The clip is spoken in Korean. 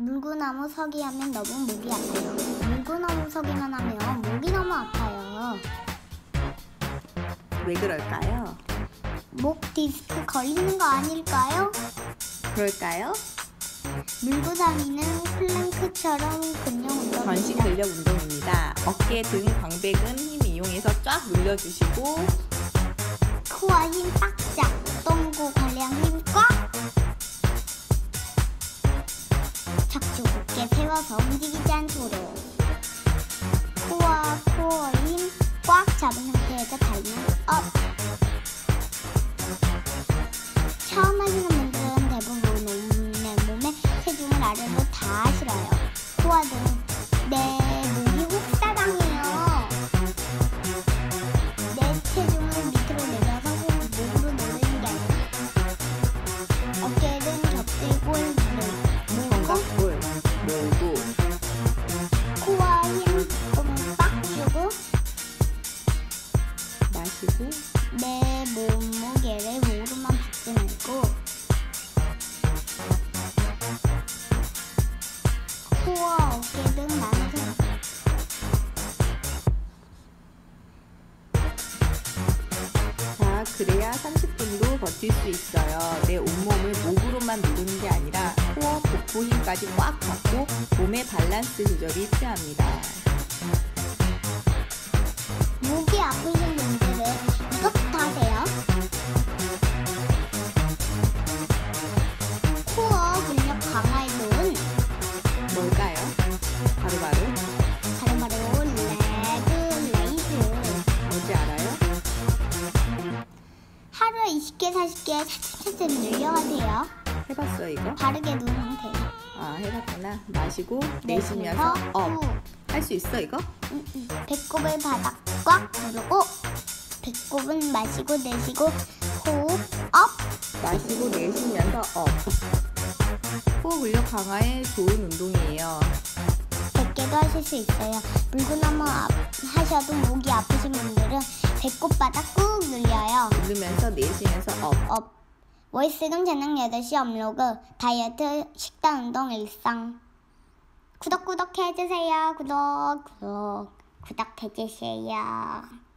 물구나무 서기 하면 너무 목이 아파요. 물구나무 서기만 하면 목이 너무 아파요. 왜 그럴까요? 목 디스크 걸리는 거 아닐까요? 그럴까요? 물구나미는 플랭크처럼 근력 운동입니다. 전신 근력 운동입니다. 어깨, 등, 광배근 힘 이용해서 쫙 눌러주시고 코와 힘 빡짝, 동구 관량 힘 꽉! 척추 곧게 세워서 움직이지 않도록 코와 코어 힘 꽉 잡은 상태에서 다리는 업! 처음 하시는 분들은 대부분 몸에 체중을 아래로 다 실어요. 코와 등, 내 목이 혹사당해요. 내 체중을 밑으로 내려서 목으로 내리는 게 아니라 어깨는 겹들, 골, 골, 목구, 코와 힘 빡 주고 마시고 내 몸무게를 목으로만 받지 말고 코와 어깨 등 만큼 자, 그래야 30분도 버틸 수 있어요. 내 온몸을 목으로만 누르는 게 아니라 코어, 복부 힘까지 꽉 잡고 몸의 밸런스 조절이 필요합니다. 목이 아프신 분들은 이것부터 하세요. 코어 근력 강화의 돈 뭘까요? 바로바로 레그레이스. 뭔지 알아요? 하루에 20개, 40개 차츰차츰 늘려가세요. 해봤어 이거? 바르게 누운 상태. 아, 해봤구나. 마시고 내쉬면서 업. 할 수 있어 이거? 응. 배꼽을 바닥 꽉 누르고 배꼽은 마시고 내쉬고 호흡 업. 마시고 내쉬면서 업. 호흡 근력 강화에 좋은 운동이에요. 100개도 하실 수 있어요. 물구나무 하셔도 목이 아프신 분들은 배꼽 바닥 꾹 눌려요. 누르면서 내쉬면서 업. 월수금 저녁 8시 업로그, 다이어트, 식단, 운동, 일상. 구독 해주세요. 구독 해주세요.